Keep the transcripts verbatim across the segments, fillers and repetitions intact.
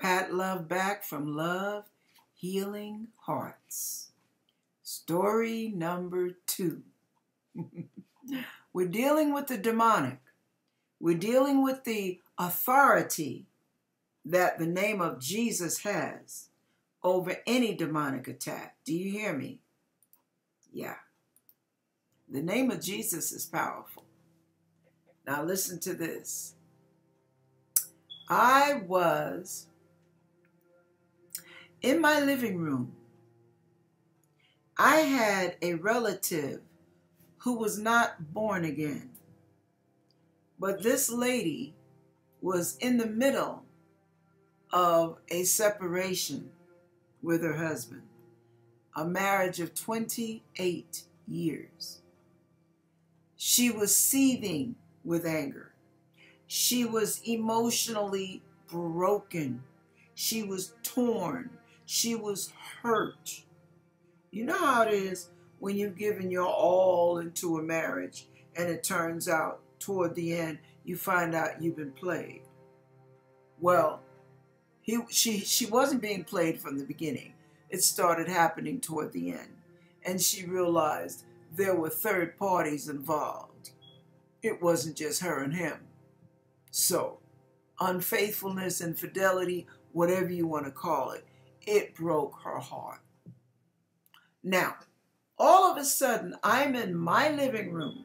Pat Love back from Love Healing Hearts. Story number two. We're dealing with the demonic. We're dealing with the authority that the name of Jesus has over any demonic attack. Do you hear me? Yeah. The name of Jesus is powerful. Now listen to this. I was in my living room. I had a relative who was not born again. But this lady was in the middle of a separation with her husband, a marriage of twenty-eight years. She was seething with anger. She was emotionally broken. She was torn. She was hurt. You know how it is when you've given your all into a marriage and it turns out toward the end, you find out you've been played. Well, he, she, she wasn't being played from the beginning. It started happening toward the end. And she realized there were third parties involved. It wasn't just her and him. So, unfaithfulness, infidelity, whatever you want to call it, it broke her heart. Now, all of a sudden, I'm in my living room.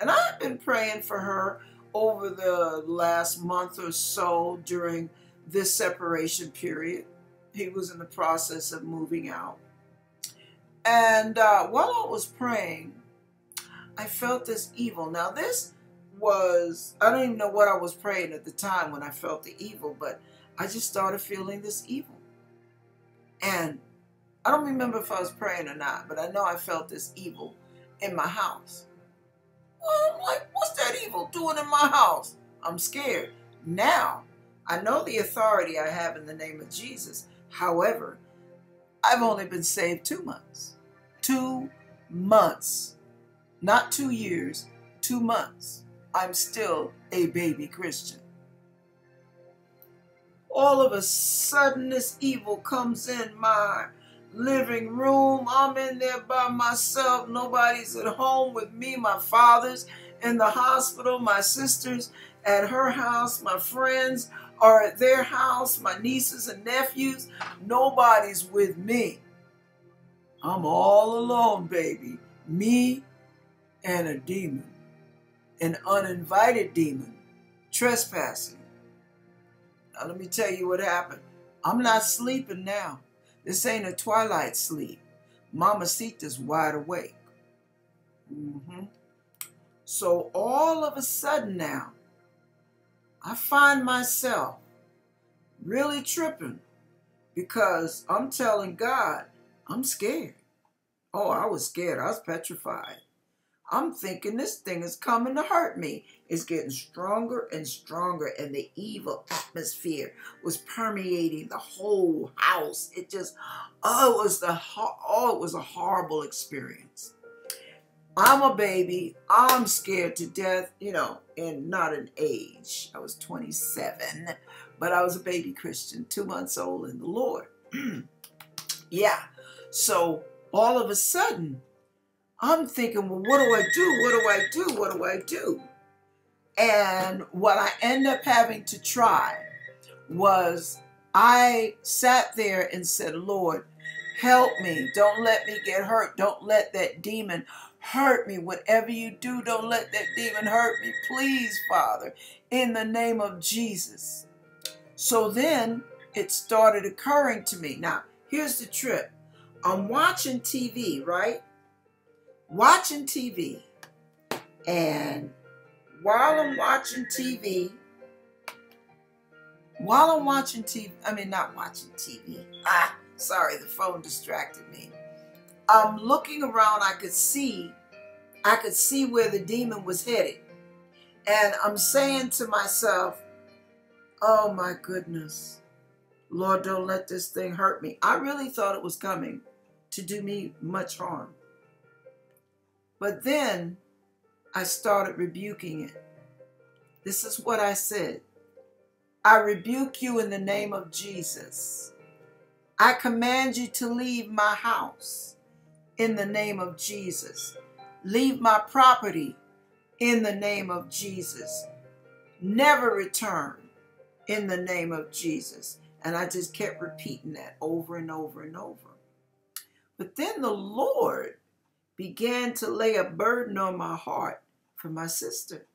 And I've been praying for her over the last month or so during this separation period. He was in the process of moving out. And uh, while I was praying, I felt this evil. Now this was, I don't even know what I was praying at the time when I felt the evil, but I just started feeling this evil. And I don't remember if I was praying or not, but I know I felt this evil in my house. Well, I'm like, what's that evil doing in my house? I'm scared. Now, I know the authority I have in the name of Jesus. However, I've only been saved two months. Two months. Not two years, two months. I'm still a baby Christian. All of a sudden, this evil comes in my living room. I'm in there by myself. Nobody's at home with me. My father's in the hospital. My sister's at her house. My friends are at their house. My nieces and nephews. Nobody's with me. I'm all alone, baby. Me and a demon. An uninvited demon. Trespassing. Now let me tell you what happened. I'm not sleeping now. This ain't a twilight sleep. Mamacita's wide awake. Mm-hmm. So all of a sudden now, I find myself really tripping because I'm telling God, I'm scared. Oh, I was scared. I was petrified. I'm thinking this thing is coming to hurt me. It's getting stronger and stronger, and the evil atmosphere was permeating the whole house. It just, oh, it was the oh, it was a horrible experience. I'm a baby. I'm scared to death, you know, and not an age. I was twenty-seven, but I was a baby Christian, two months old in the Lord. Yeah. So all of a sudden, I'm thinking, well, what do I do? What do I do? What do I do? And what I end up having to try was I sat there and said, Lord, help me. Don't let me get hurt. Don't let that demon hurt me. Whatever you do, don't let that demon hurt me. Please, Father, in the name of Jesus. So then it started occurring to me. Now, here's the trip. I'm watching T V, right? Watching T V, and while I'm watching TV, while I'm watching TV, I mean not watching TV, ah, sorry, the phone distracted me. I'm looking around, I could see, I could see where the demon was headed. And I'm saying to myself, oh my goodness, Lord, don't let this thing hurt me. I really thought it was coming to do me much harm. But then I started rebuking it. This is what I said. I rebuke you in the name of Jesus. I command you to leave my house in the name of Jesus. Leave my property in the name of Jesus. Never return in the name of Jesus. And I just kept repeating that over and over and over. But then the Lord began to lay a burden on my heart for my sister.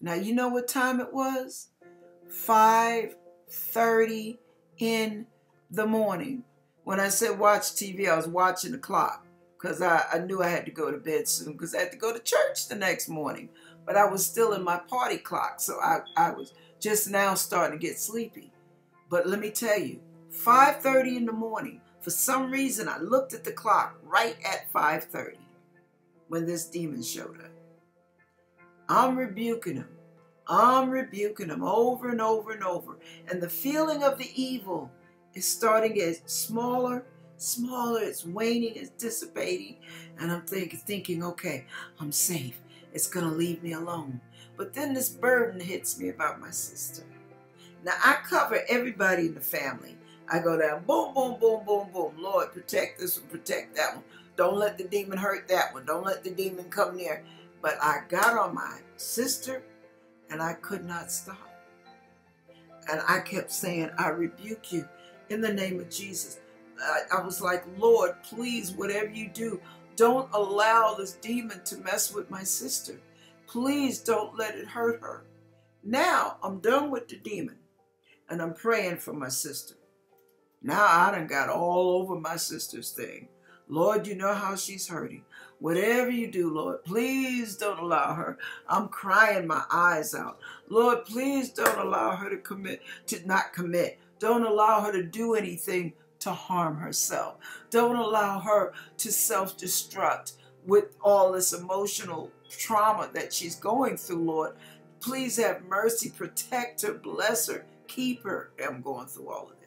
Now, you know what time it was? five thirty in the morning. When I said watch T V, I was watching the clock because I, I knew I had to go to bed soon because I had to go to church the next morning. But I was still in my party clock, so I, I was just now starting to get sleepy. But let me tell you, five thirty in the morning, for some reason I looked at the clock right at five thirty when this demon showed up. I'm rebuking him. I'm rebuking him over and over and over. And the feeling of the evil is starting to get smaller, smaller. It's waning, it's dissipating. And I'm think, thinking, okay, I'm safe. It's going to leave me alone. But then this burden hits me about my sister. Now, I cover everybody in the family. I go down, boom, boom, boom, boom, boom. Lord, protect this one, protect that one. Don't let the demon hurt that one. Don't let the demon come near. But I got on my sister, and I could not stop. And I kept saying, I rebuke you in the name of Jesus. I, I was like, Lord, please, whatever you do, don't allow this demon to mess with my sister. Please don't let it hurt her. Now I'm done with the demon, and I'm praying for my sister. Now I done got all over my sister's thing. Lord, you know how she's hurting. Whatever you do, Lord, please don't allow her. I'm crying my eyes out. Lord, please don't allow her to commit, to not commit. Don't allow her to do anything to harm herself. Don't allow her to self-destruct with all this emotional trauma that she's going through, Lord. Please have mercy, protect her, bless her, keep her. I'm going through all of this.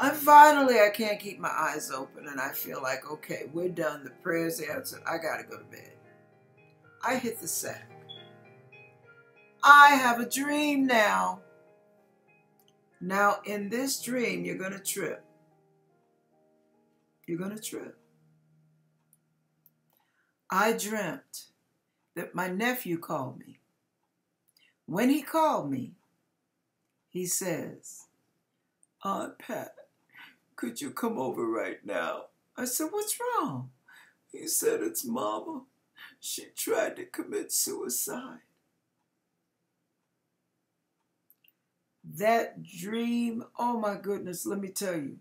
And finally, I can't keep my eyes open, and I feel like, okay, we're done. The prayer's answered. I got to go to bed. I hit the sack. I have a dream now. Now, in this dream, you're going to trip. You're going to trip. I dreamt that my nephew called me. When he called me, he says, Aunt Pat, could you come over right now? I said, what's wrong? He said, it's Mama. She tried to commit suicide. That dream, oh my goodness, let me tell you.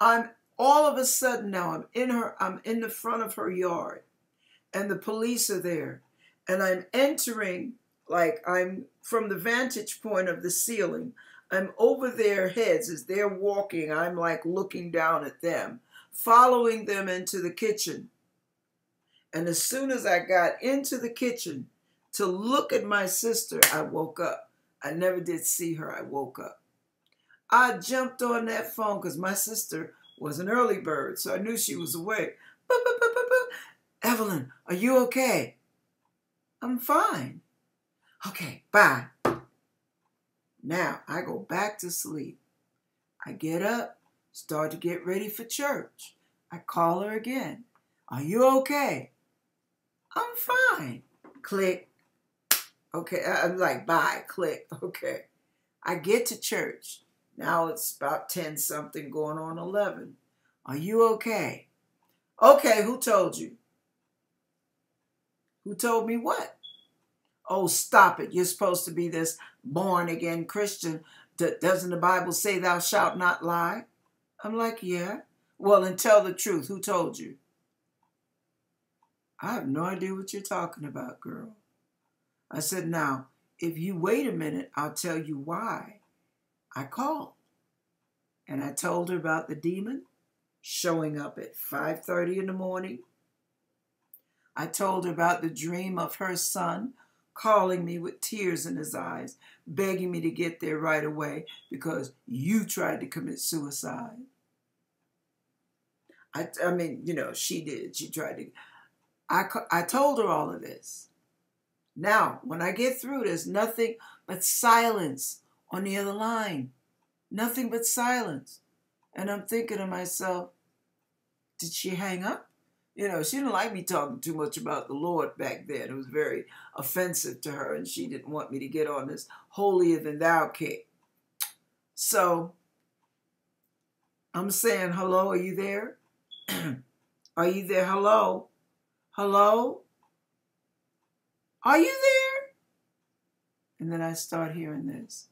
I'm all of a sudden now, I'm in her, I'm in the front of her yard, and the police are there, and I'm entering, like I'm from the vantage point of the ceiling. I'm over their heads as they're walking. I'm like looking down at them, following them into the kitchen. And as soon as I got into the kitchen to look at my sister, I woke up. I never did see her. I woke up. I jumped on that phone because my sister was an early bird, so I knew she was awake. Boop, boop, boop, boop, boop. Evelyn, are you okay? I'm fine. Okay, bye. Now, I go back to sleep. I get up, start to get ready for church. I call her again. Are you okay? I'm fine. Click. Okay, I'm like, bye, click. Okay. I get to church. Now it's about ten something going on eleven. Are you okay? Okay, who told you? Who told me what? Oh, stop it. You're supposed to be this born-again Christian. Doesn't the Bible say thou shalt not lie? I'm like, yeah. Well, then tell the truth. Who told you? I have no idea what you're talking about, girl. I said, now, if you wait a minute, I'll tell you why I called. And I told her about the demon showing up at five thirty in the morning. I told her about the dream of her son calling me with tears in his eyes, begging me to get there right away because you tried to commit suicide. I, I mean, you know, she did. She tried to. I, I told her all of this. Now, when I get through, there's nothing, but silence on the other line. Nothing but silence. And I'm thinking to myself, did she hang up? You know, she didn't like me talking too much about the Lord back then. It was very offensive to her, and she didn't want me to get on this holier-than-thou kick. So I'm saying, hello, are you there? Are you there? Hello? Hello? Are you there? And then I start hearing this.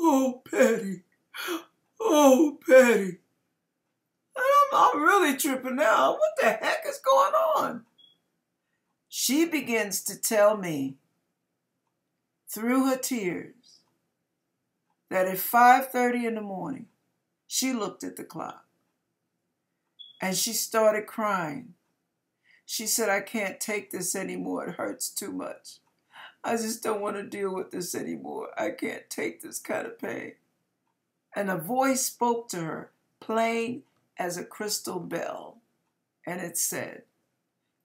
Oh, Patty. Oh, Patty. And I'm, I'm really tripping out. What the heck is going on? She begins to tell me through her tears that at five thirty in the morning, she looked at the clock and she started crying. She said, I can't take this anymore. It hurts too much. I just don't want to deal with this anymore. I can't take this kind of pain. And a voice spoke to her, plain as a crystal bell. And it said,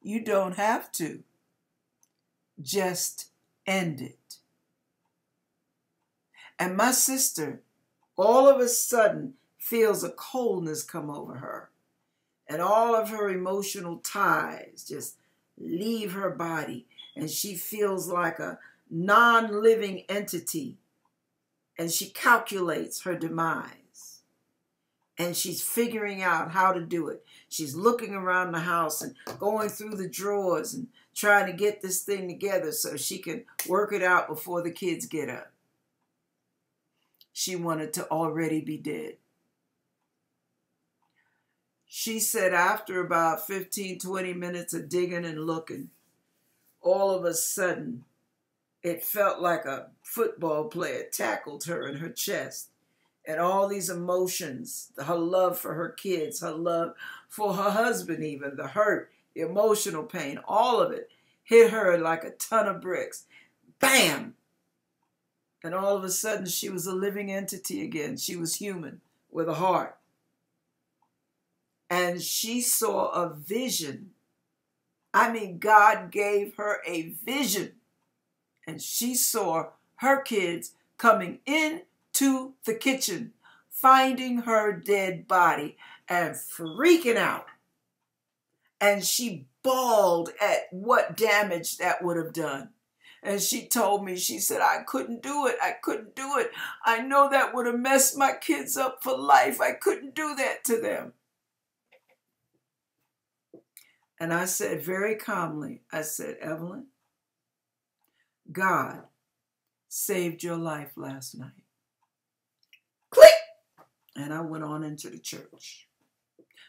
you don't have to. Just end it. And my sister, all of a sudden, feels a coldness come over her. And all of her emotional ties just leave her body. And she feels like a non-living entity. And she calculates her demise. And she's figuring out how to do it. She's looking around the house and going through the drawers and trying to get this thing together so she can work it out before the kids get up. She wanted to already be dead. She said after about fifteen, twenty minutes of digging and looking, all of a sudden, it felt like a football player tackled her in her chest. And all these emotions, her love for her kids, her love for her husband even, the hurt, the emotional pain, all of it hit her like a ton of bricks. Bam! And all of a sudden, she was a living entity again. She was human with a heart. And she saw a vision. I mean, God gave her a vision. And she saw her kids coming into the kitchen, finding her dead body and freaking out. And she bawled at what damage that would have done. And she told me, she said, I couldn't do it. I couldn't do it. I know that would have messed my kids up for life. I couldn't do that to them. And I said very calmly, I said, Evelyn, God saved your life last night. Click! And I went on into the church.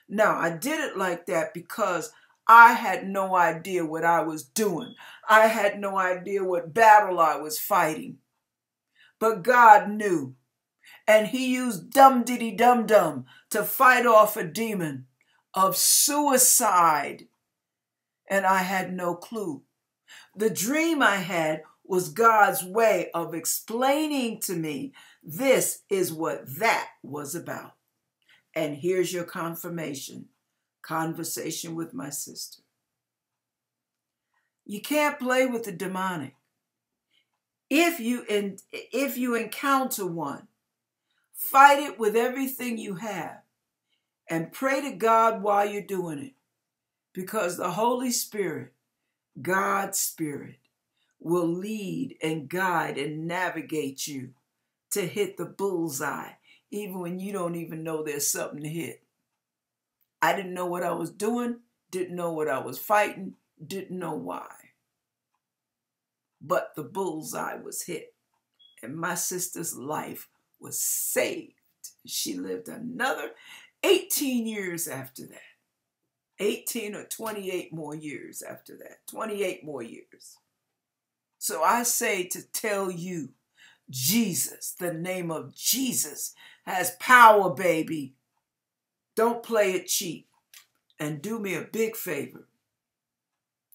Now, I did it like that because I had no idea what I was doing. I had no idea what battle I was fighting. But God knew. And he used dum-diddy-dum-dum to fight off a demon of suicide. And I had no clue. The dream I had was God's way of explaining to me, this is what that was about. And here's your confirmation, conversation with my sister. You can't play with the demonic. If you, in, if you encounter one, fight it with everything you have and pray to God while you're doing it, because the Holy Spirit, God's Spirit, will lead and guide and navigate you to hit the bullseye, even when you don't even know there's something to hit. I didn't know what I was doing, didn't know what I was fighting, didn't know why. But the bullseye was hit, and my sister's life was saved. She lived another eighteen years after that. eighteen or twenty-eight more years after that. twenty-eight more years. So I say to tell you, Jesus, the name of Jesus has power, baby. Don't play it cheap. And do me a big favor.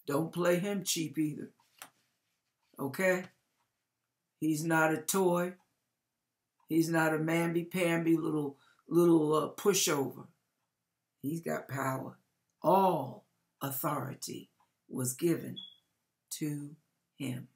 Don't play him cheap either. Okay? He's not a toy. He's not a mamby-pamby little, little uh, pushover. He's got power. All authority was given to him.